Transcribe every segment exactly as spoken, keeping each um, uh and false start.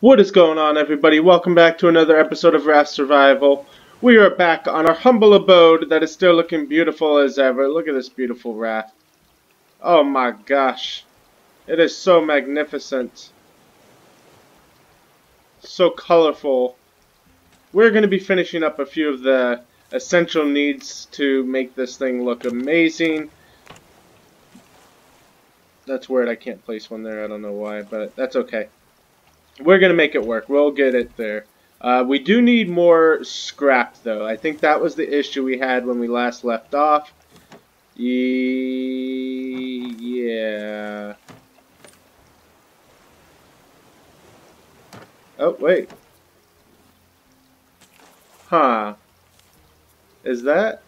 What is going on, everybody? Welcome back to another episode of Raft Survival. We are back on our humble abode that is still looking beautiful as ever. Look at this beautiful raft. Oh my gosh. It is so magnificent. So colorful. We're going to be finishing up a few of the essential needs to make this thing look amazing. That's weird. I can't place one there. I don't know why, but that's okay. We're going to make it work. We'll get it there. Uh, we do need more scrap, though. I think that was the issue we had when we last left off. E yeah. Oh, wait. Huh. Is that?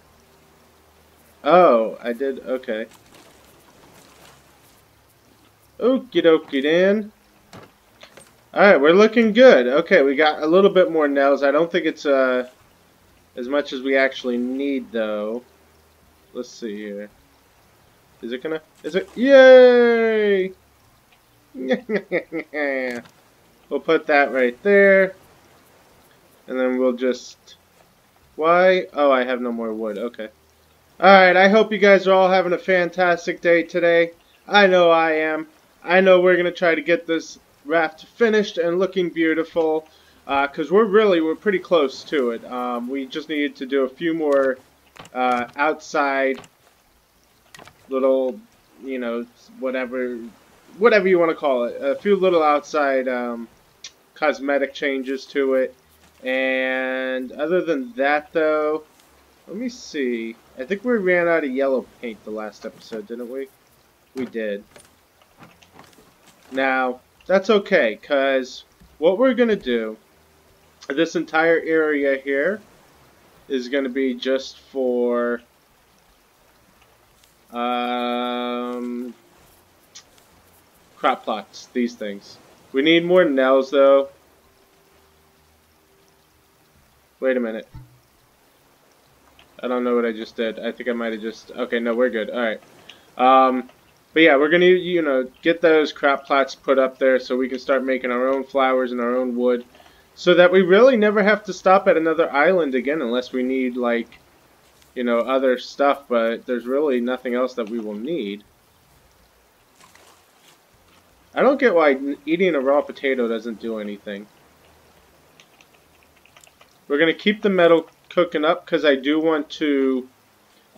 Oh, I did. Okay. Okie dokie then. Alright, we're looking good. Okay, we got a little bit more nails. I don't think it's uh, as much as we actually need, though. Let's see here. Is it gonna? Is it? Yay! We'll put that right there. And then we'll just... Why? Oh, I have no more wood. Okay. Alright, I hope you guys are all having a fantastic day today. I know I am. I know we're gonna try to get this raft finished and looking beautiful, because uh, we're really we're pretty close to it. Um, we just needed to do a few more uh, outside little, you know, whatever whatever you want to call it, a few little outside um, cosmetic changes to it. And other than that, though, let me see. I think we ran out of yellow paint the last episode, didn't we? We did. Now, that's okay, because what we're going to do, this entire area here is going to be just for um, crop plots, these things. We need more nails, though. Wait a minute. I don't know what I just did. I think I might have just... Okay, no, we're good. All right. Um... But yeah, we're going to, you know, get those crop plots put up there so we can start making our own flowers and our own wood, so that we really never have to stop at another island again unless we need, like, you know, other stuff. But there's really nothing else that we will need. I don't get why eating a raw potato doesn't do anything. We're going to keep the metal cooking up because I do want to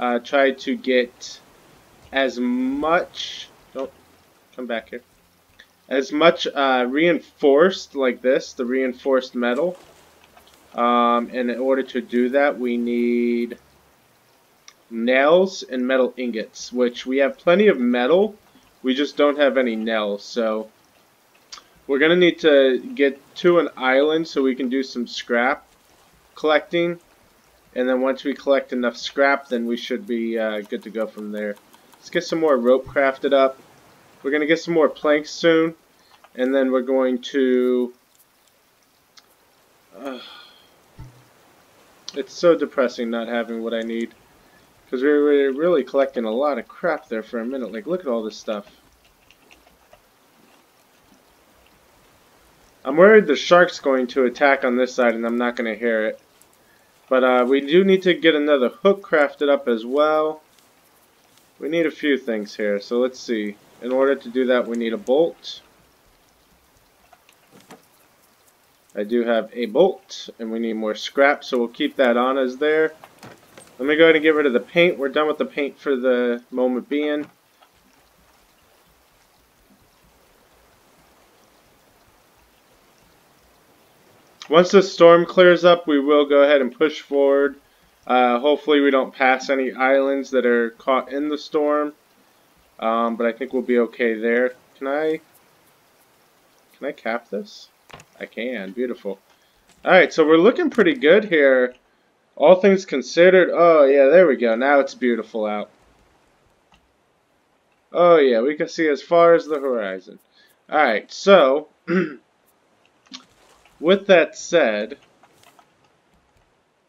uh, try to get... as much don't come back here as much uh, reinforced like this, the reinforced metal, um, and in order to do that we need nails and metal ingots, which we have plenty of metal, we just don't have any nails. So we're gonna need to get to an island so we can do some scrap collecting, and then once we collect enough scrap, then we should be uh, good to go from there. Let's get some more rope crafted up. We're going to get some more planks soon. And then we're going to... Uh, it's so depressing not having what I need. Because we were really collecting a lot of crap there for a minute. Like, look at all this stuff. I'm worried the shark's going to attack on this side and I'm not going to hear it. But uh, we do need to get another hook crafted up as well. We need a few things here, so let's see. In order to do that, we need a bolt. I do have a bolt, and we need more scrap, so we'll keep that on as there. Let me go ahead and get rid of the paint. We're done with the paint for the moment being. Once the storm clears up, we will go ahead and push forward. Uh, hopefully we don't pass any islands that are caught in the storm, um, but I think we'll be okay there. Can I, can I cap this? I can. Beautiful. Alright, so we're looking pretty good here. All things considered. Oh yeah, there we go. Now it's beautiful out. Oh yeah, we can see as far as the horizon. Alright, so with that said,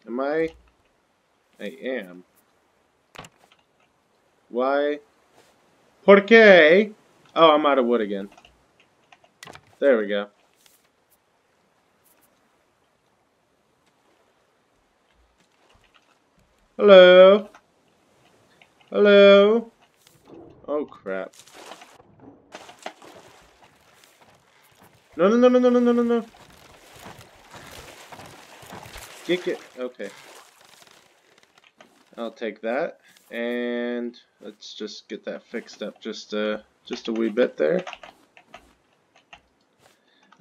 am I... I am. Why? Por qué? Oh, I'm out of wood again. There we go. Hello? Hello? Oh crap. No, no, no, no, no, no, no, no. Get, get. Okay. I'll take that. And let's just get that fixed up just uh, just a wee bit there.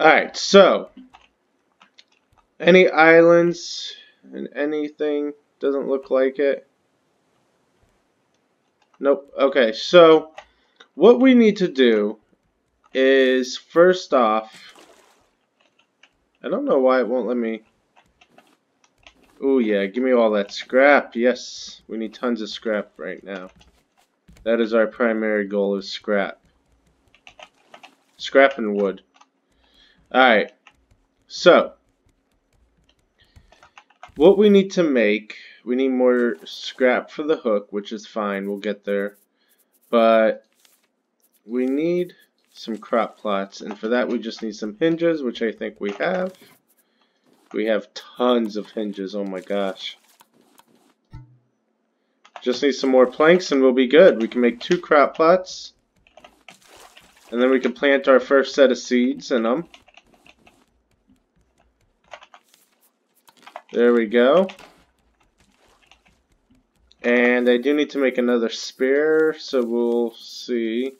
Alright, so any islands and anything? Doesn't look like it. Nope. Okay, so what we need to do is, first off, I don't know why it won't let me. Oh yeah, give me all that scrap. Yes, we need tons of scrap right now. That is our primary goal, is scrap. Scrap and wood. Alright, so what we need to make, we need more scrap for the hook, which is fine, we'll get there. But we need some crop plots, and for that we just need some hinges, which I think we have. We have tons of hinges, oh my gosh. Just need some more planks and we'll be good. We can make two crop plots. And then we can plant our first set of seeds in them. There we go. And I do need to make another spear, so we'll see.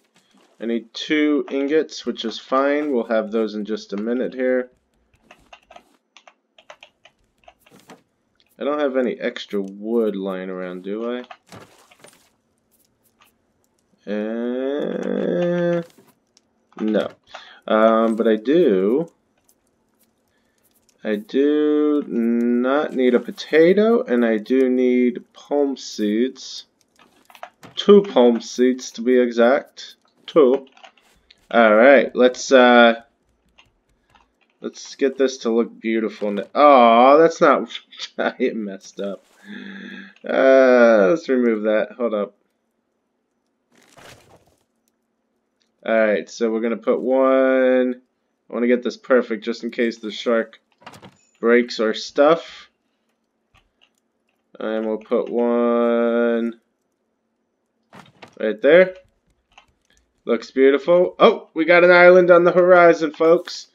I need two ingots, which is fine. We'll have those in just a minute here. I don't have any extra wood lying around, do I? Uh, no. Um, but I do. I do not need a potato, and I do need palm seeds. Two palm seeds, to be exact. Two. Alright, let's... Uh, Let's get this to look beautiful now. Oh, that's not... It messed up. Uh, let's remove that. Hold up. Alright, so we're going to put one... I want to get this perfect just in case the shark breaks our stuff. And we'll put one... right there. Looks beautiful. Oh, we got an island on the horizon, folks.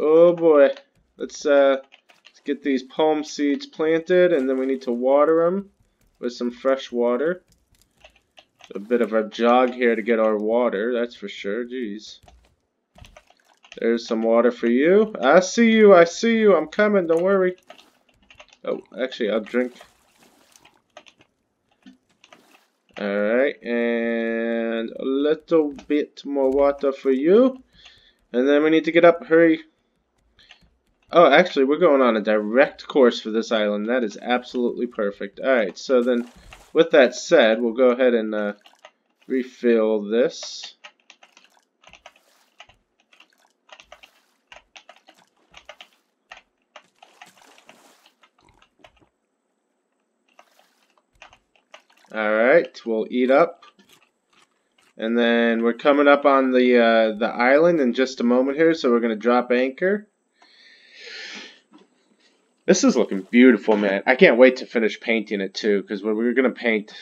Oh boy, let's uh, let's get these palm seeds planted, and then we need to water them with some fresh water. A bit of a jog here to get our water, that's for sure. Jeez, there's some water for you. I see you, I see you, I'm coming. Don't worry. Oh, actually, I'll drink. All right, and a little bit more water for you, and then we need to get up. Hurry. Oh, actually, we're going on a direct course for this island. That is absolutely perfect. Alright, so then, with that said, we'll go ahead and uh, refill this. Alright, we'll eat up. And then we're coming up on the, uh, the island in just a moment here, so we're going to drop anchor. This is looking beautiful, man. I can't wait to finish painting it, too, because we're going to paint.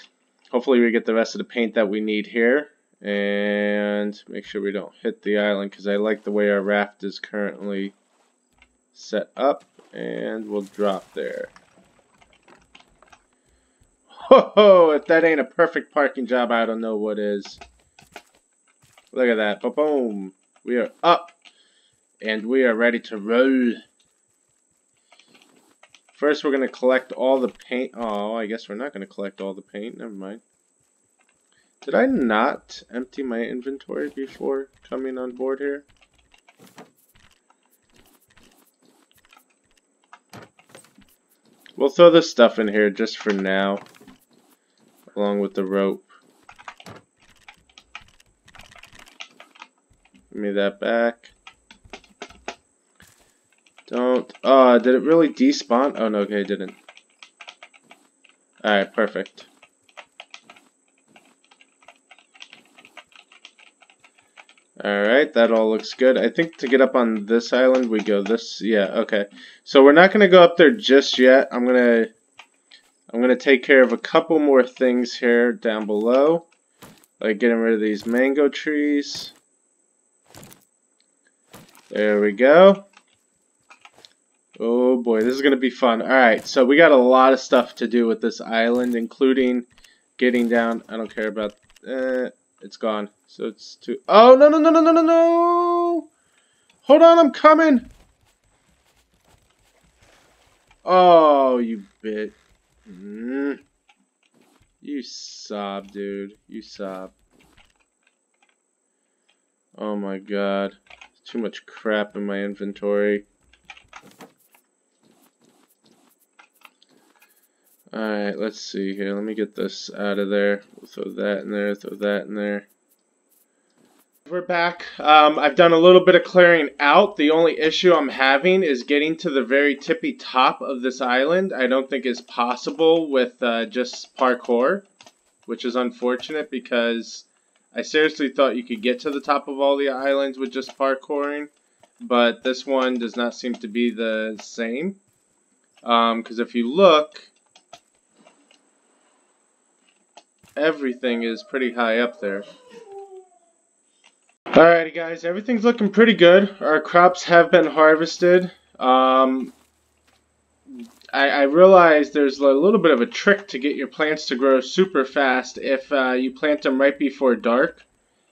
Hopefully we get the rest of the paint that we need here. And make sure we don't hit the island, because I like the way our raft is currently set up. And we'll drop there. Ho ho! If that ain't a perfect parking job, I don't know what is. Look at that. Ba-boom! We are up. And we are ready to roll. First, we're going to collect all the paint. Oh, I guess we're not going to collect all the paint. Never mind. Did I not empty my inventory before coming on board here? We'll throw this stuff in here just for now, along with the rope. Give me that back. Don't, uh, did it really despawn? Oh, no, okay, it didn't. Alright, perfect. Alright, that all looks good. I think to get up on this island, we go this, yeah, okay. So we're not going to go up there just yet. I'm going to, I'm going to take care of a couple more things here down below, like getting rid of these mango trees. There we go. Oh boy, this is going to be fun. Alright, so we got a lot of stuff to do with this island, including getting down. I don't care about uh, it's gone. So it's too... Oh, no, no, no, no, no, no, no! Hold on, I'm coming! Oh, you bit. Mm. You sob, dude. You sob. Oh my god. Too much crap in my inventory. Alright, let's see here. Let me get this out of there. We'll throw that in there, throw that in there. We're back. Um, I've done a little bit of clearing out. The only issue I'm having is getting to the very tippy top of this island. I don't think is possible with uh, just parkour, which is unfortunate because I seriously thought you could get to the top of all the islands with just parkouring, but this one does not seem to be the same. Um, 'cause if you look, everything is pretty high up there. Alrighty guys, everything's looking pretty good. Our crops have been harvested. Um, I, I realize there's a little bit of a trick to get your plants to grow super fast if uh, you plant them right before dark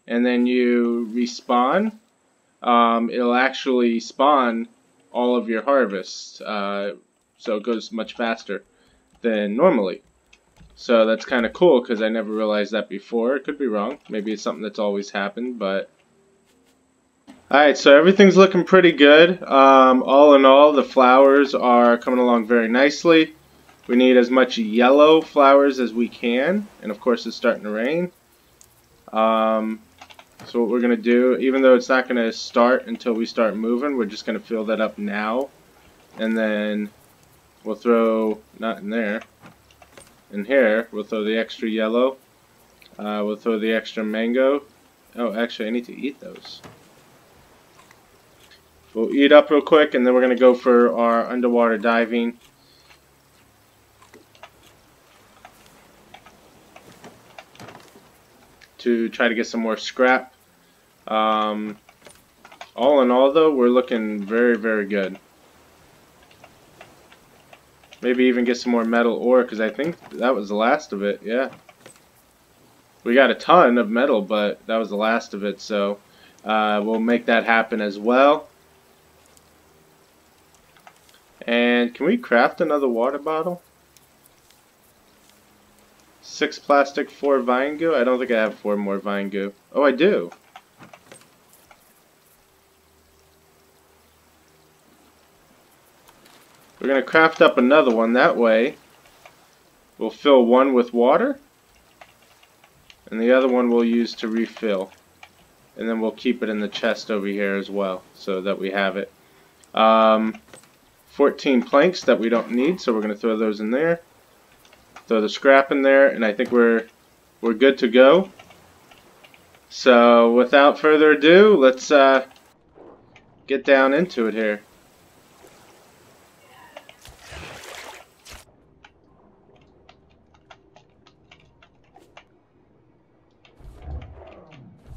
and then you respawn. Um, it'll actually spawn all of your harvests, uh, so it goes much faster than normally. So that's kind of cool because I never realized that before. It could be wrong. Maybe it's something that's always happened, but... Alright, so everything's looking pretty good. Um, all in all, the flowers are coming along very nicely. We need as much yellow flowers as we can. And of course, it's starting to rain. Um, so what we're going to do, even though it's not going to start until we start moving, we're just going to fill that up now. And then we'll throw, not in there, in here, we'll throw the extra yellow. Uh, we'll throw the extra mango. Oh, actually, I need to eat those. We'll eat up real quick, and then we're going to go for our underwater diving. To try to get some more scrap. Um, all in all, though, we're looking very, very good. Maybe even get some more metal ore, because I think that was the last of it, yeah. We got a ton of metal, but that was the last of it, so uh, we'll make that happen as well. And can we craft another water bottle? Six plastic, four vine goo? I don't think I have four more vine goo. Oh, I do. We're going to craft up another one. That way, we'll fill one with water. And the other one we'll use to refill. And then we'll keep it in the chest over here as well, so that we have it. Um... fourteen planks that we don't need, so we're going to throw those in there. Throw the scrap in there, and I think we're we're good to go. So without further ado, let's uh, get down into it here.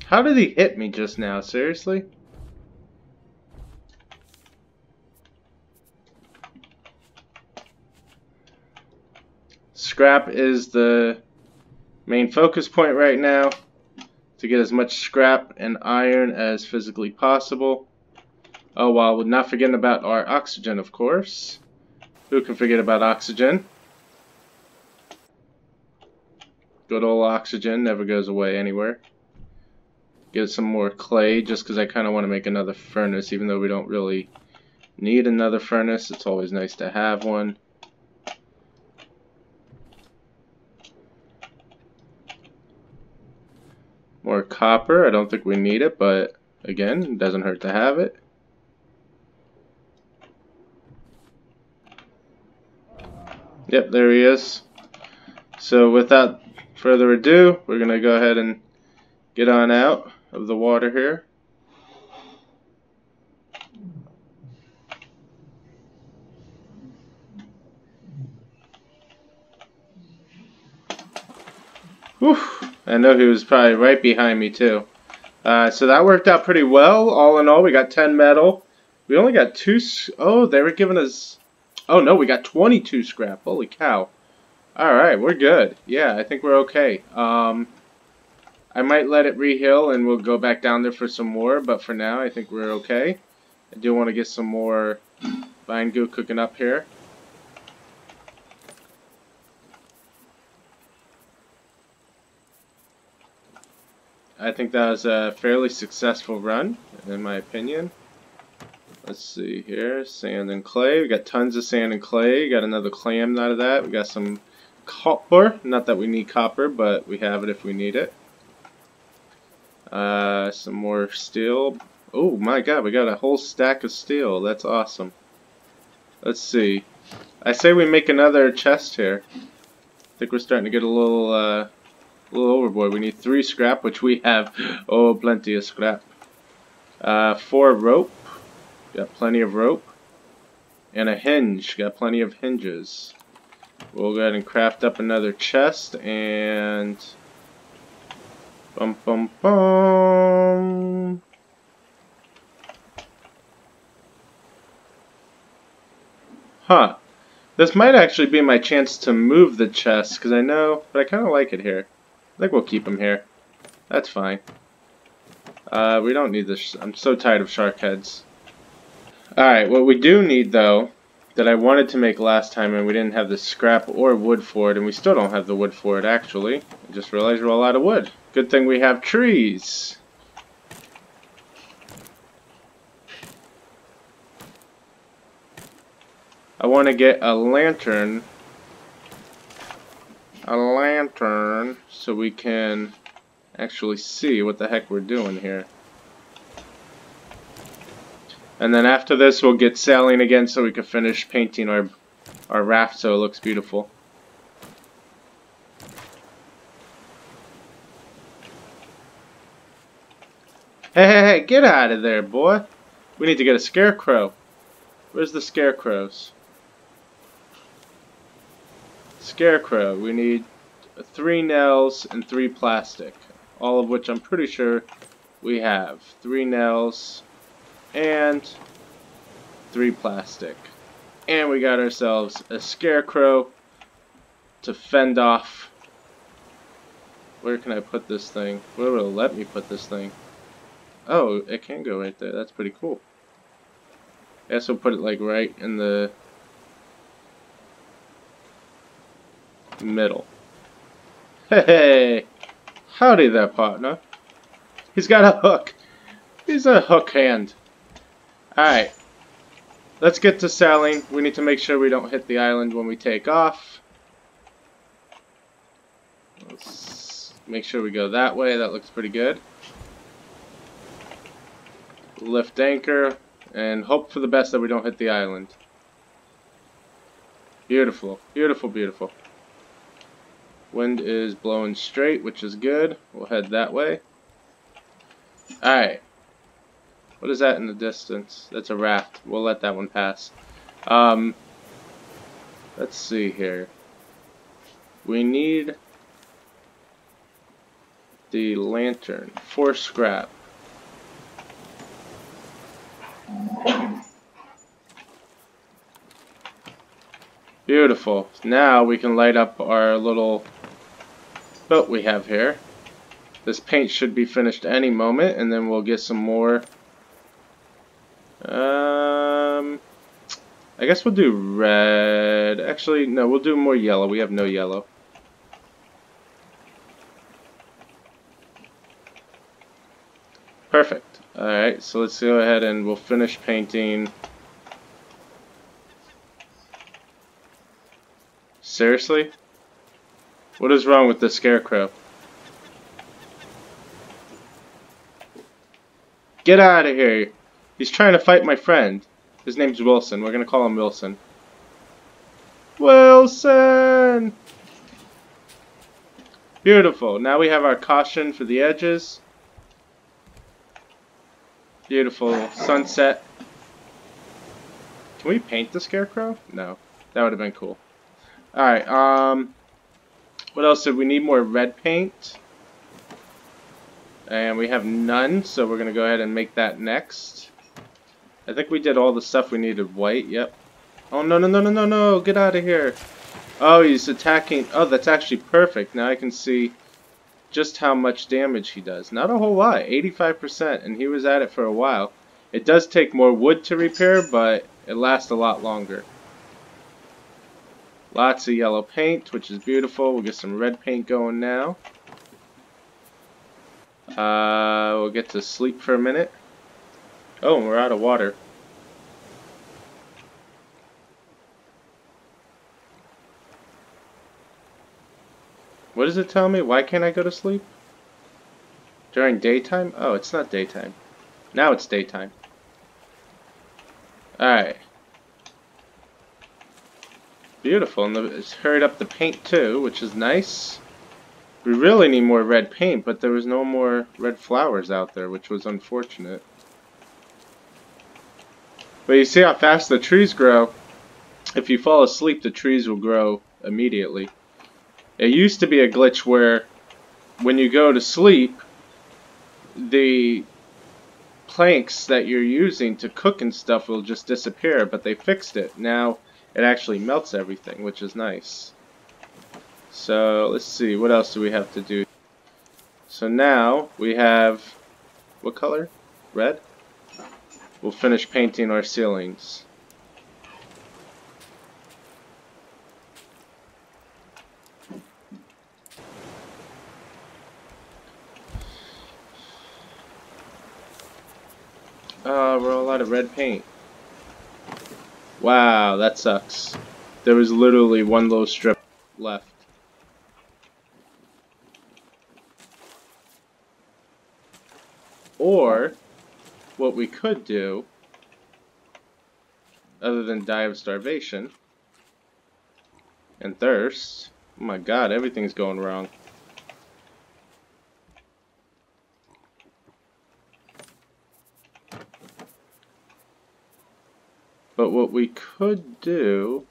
How did he hit me just now? Seriously? Scrap is the main focus point right now, to get as much scrap and iron as physically possible. Oh, while well, not forgetting about our oxygen, of course. Who can forget about oxygen? Good old oxygen, never goes away anywhere. Get some more clay, just because I kind of want to make another furnace, even though we don't really need another furnace. It's always nice to have one. More copper. I don't think we need it, but again, it doesn't hurt to have it. Yep, there he is. So without further ado, we're going to go ahead and get on out of the water here. Oof. I know he was probably right behind me too. Uh, so that worked out pretty well. All in all, we got ten metal. We only got two. Oh, they were giving us. Oh no, we got twenty-two scrap. Holy cow! All right, we're good. Yeah, I think we're okay. Um, I might let it reheal and we'll go back down there for some more. But for now, I think we're okay. I do want to get some more vine goo cooking up here. I think that was a fairly successful run, in my opinion. Let's see here, sand and clay. We got tons of sand and clay. Got another clam out of that. We got some copper. Not that we need copper, but we have it if we need it. Uh, some more steel. Oh my god, we got a whole stack of steel. That's awesome. Let's see. I say we make another chest here. I think we're starting to get a little... Uh, A little overboard. We need three scrap, which we have. Oh, plenty of scrap. Uh, four rope. Got plenty of rope. And a hinge. Got plenty of hinges. We'll go ahead and craft up another chest and... Bum bum bum. Huh. This might actually be my chance to move the chest, because I know, but I kind of like it here. I think we'll keep him here. That's fine. Uh, we don't need this. I'm so tired of shark heads. Alright, what we do need, though, that I wanted to make last time, and we didn't have the scrap or wood for it, and we still don't have the wood for it, actually. I just realized we're all out of wood. Good thing we have trees. I want to get a lantern. A lantern so we can actually see what the heck we're doing here. And then after this we'll get sailing again so we can finish painting our our raft so it looks beautiful. Hey, hey, hey, get out of there, boy. We need to get a scarecrow. Where's the scarecrows? Scarecrow, we need three nails and three plastic, all of which I'm pretty sure we have. Three nails and three plastic. And we got ourselves a scarecrow to fend off. Where can I put this thing? Where will it let me put this thing? Oh, it can go right there. That's pretty cool. I guess we'll put it like right in the middle. Hey, howdy there, partner. He's got a hook. He's a hook hand. Alright, let's get to sailing. We need to make sure we don't hit the island when we take off. Let's make sure we go that way. That looks pretty good. Lift anchor and hope for the best that we don't hit the island. Beautiful, beautiful, beautiful. Wind is blowing straight, which is good. We'll head that way. Alright. What is that in the distance? That's a raft. We'll let that one pass. Um, let's see here. We need the lantern. Four scrap. Beautiful. Now we can light up our little boat we have here. This paint should be finished any moment, and then we'll get some more. Um, I guess we'll do red. Actually, no, we'll do more yellow. We have no yellow. Perfect. Alright, so let's go ahead and we'll finish painting. Seriously? What is wrong with the scarecrow? Get out of here! He's trying to fight my friend. His name's Wilson. We're gonna call him Wilson. Wilson! Beautiful. Now we have our caution for the edges. Beautiful sunset. Can we paint the scarecrow? No. That would have been cool. Alright, um, What else did we need? More red paint. And we have none, so we're going to go ahead and make that next. I think we did all the stuff we needed white, yep. Oh, no, no, no, no, no, no, get out of here. Oh, he's attacking. Oh, that's actually perfect. Now I can see just how much damage he does. Not a whole lot, eighty-five percent, and he was at it for a while. It does take more wood to repair, but it lasts a lot longer. Lots of yellow paint, which is beautiful. We'll get some red paint going now. Uh, we'll get to sleep for a minute. Oh, and we're out of water. What does it tell me? Why can't I go to sleep? During daytime? Oh, it's not daytime. Now it's daytime. Alright. Beautiful, and it's hurried up the paint too, which is nice. We really need more red paint, but there was no more red flowers out there, which was unfortunate. But you see how fast the trees grow. If you fall asleep, the trees will grow immediately. It used to be a glitch where when you go to sleep, the planks that you're using to cook and stuff will just disappear, but they fixed it. Now it actually melts everything, which is nice. So let's see, what else do we have to do? So now we have, what color? Red? We'll finish painting our ceilings. Uh, we're all out of red paint. Wow, that sucks. There was literally one little strip left. Or, what we could do, other than die of starvation and thirst. Oh my god, everything's going wrong. But what we could do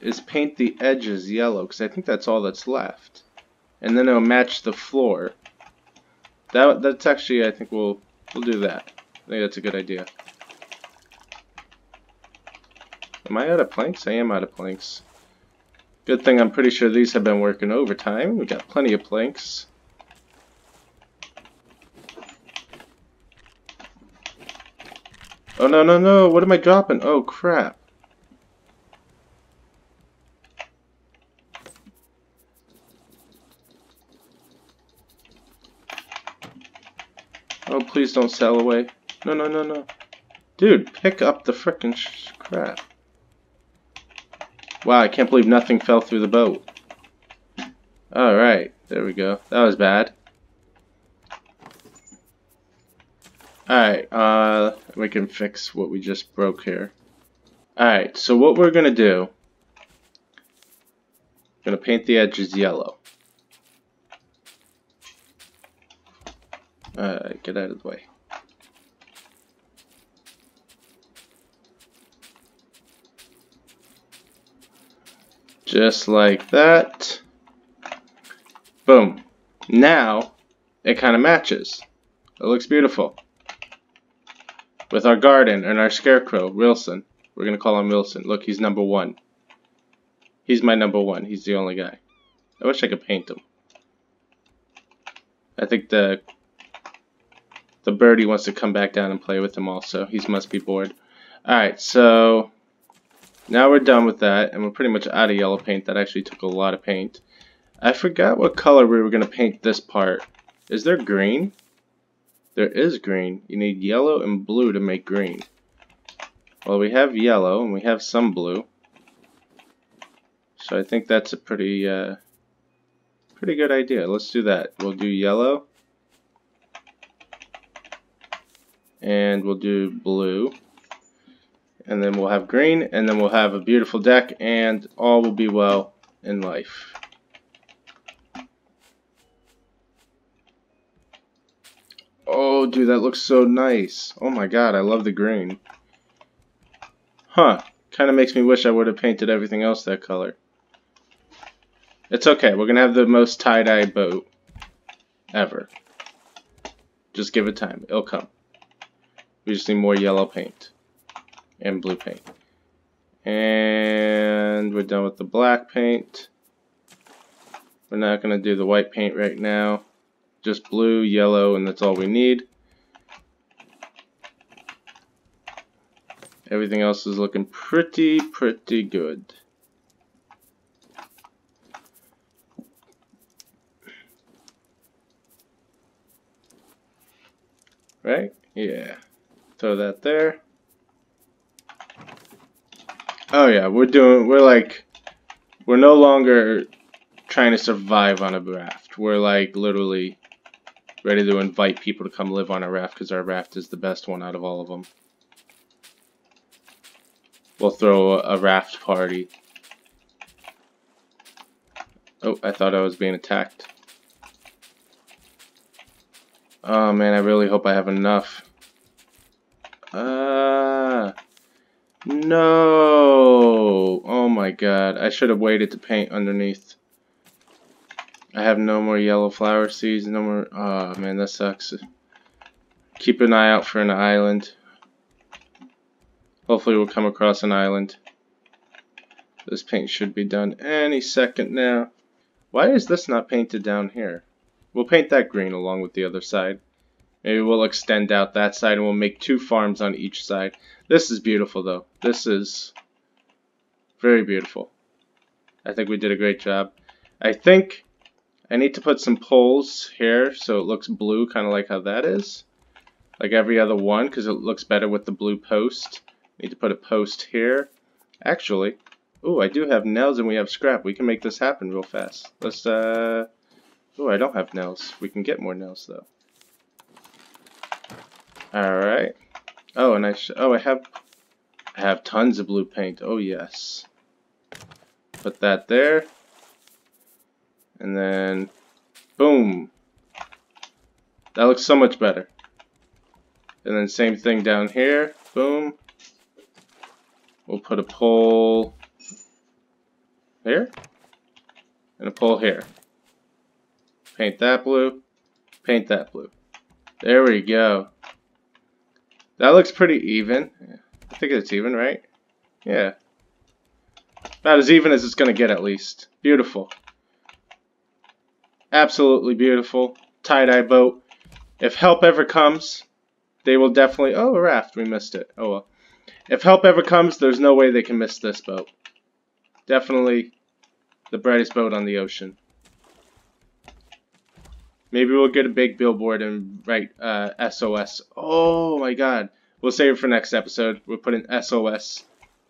is paint the edges yellow, because I think that's all that's left. And then it'll match the floor. That, that's actually, I think we'll we'll do that. I think that's a good idea. Am I out of planks? I am out of planks. Good thing I'm pretty sure these have been working overtime. We got plenty of planks. Oh no no no! What am I dropping? Oh crap! Oh, please don't sail away. No, no, no, no. Dude, pick up the frickin' sh crap. Wow, I can't believe nothing fell through the boat. Alright, there we go. That was bad. Alright, uh, we can fix what we just broke here. Alright, so what we're gonna do, I'm gonna paint the edges yellow. Uh, get out of the way. Just like that. Boom. Now, it kind of matches. It looks beautiful. With our garden and our scarecrow, Wilson. We're going to call him Wilson. Look, he's number one. He's my number one. He's the only guy. I wish I could paint him. I think the... The birdie wants to come back down and play with him also. He must be bored. Alright, so now we're done with that, and we're pretty much out of yellow paint. That actually took a lot of paint. I forgot what color we were going to paint this part. Is there green? There is green. You need yellow and blue to make green. Well, we have yellow, and we have some blue. So I think that's a pretty, uh, pretty good idea. Let's do that. We'll do yellow. And we'll do blue, and then we'll have green, and then we'll have a beautiful deck, and all will be well in life. Oh dude, that looks so nice. Oh my god, I love the green. Huh, kinda makes me wish I would have painted everything else that color. It's okay. We're gonna have the most tie-dye boat ever. Just give it time. It'll come. We just need more yellow paint and blue paint. And we're done with the black paint. We're not gonna do the white paint right now. Just blue, yellow, and that's all we need. Everything else is looking pretty, pretty good. Right? Yeah. Throw that there. Oh yeah, we're doing, we're like, we're no longer trying to survive on a raft. We're like literally ready to invite people to come live on a raft because our raft is the best one out of all of them. We'll throw a raft party. Oh, I thought I was being attacked. Oh man, I really hope I have enough. Ah, uh, no! Oh my god, I should have waited to paint underneath. I have no more yellow flower seeds, no more... Oh man, that sucks. Keep an eye out for an island. Hopefully we'll come across an island. This paint should be done any second now. Why is this not painted down here? We'll paint that green along with the other side. Maybe we'll extend out that side and we'll make two farms on each side. This is beautiful though. This is very beautiful. I think we did a great job. I think I need to put some poles here so it looks blue, kind of like how that is. Like every other one, because it looks better with the blue post. Need to put a post here. Actually, oh, I do have nails and we have scrap. We can make this happen real fast. Let's, uh, oh, I don't have nails. We can get more nails though. Alright. Oh, and I, sh oh, I have, I have tons of blue paint. Oh, yes. Put that there. And then, boom. That looks so much better. And then same thing down here. Boom. We'll put a pole here, and a pole here. Paint that blue, paint that blue. There we go. That looks pretty even. I think it's even, right? Yeah. About as even as it's going to get, at least. Beautiful. Absolutely beautiful. Tie-dye boat. If help ever comes, they will definitely... Oh, a raft. We missed it. Oh, well. If help ever comes, there's no way they can miss this boat. Definitely the brightest boat on the ocean. Maybe we'll get a big billboard and write uh, S O S. Oh my god. We'll save it for next episode. We're putting S O S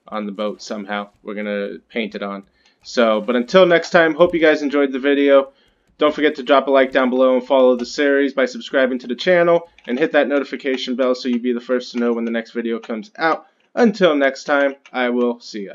on the boat somehow. We're going to paint it on. So, but until next time, hope you guys enjoyed the video. Don't forget to drop a like down below and follow the series by subscribing to the channel and hit that notification bell so you'll be the first to know when the next video comes out. Until next time, I will see ya.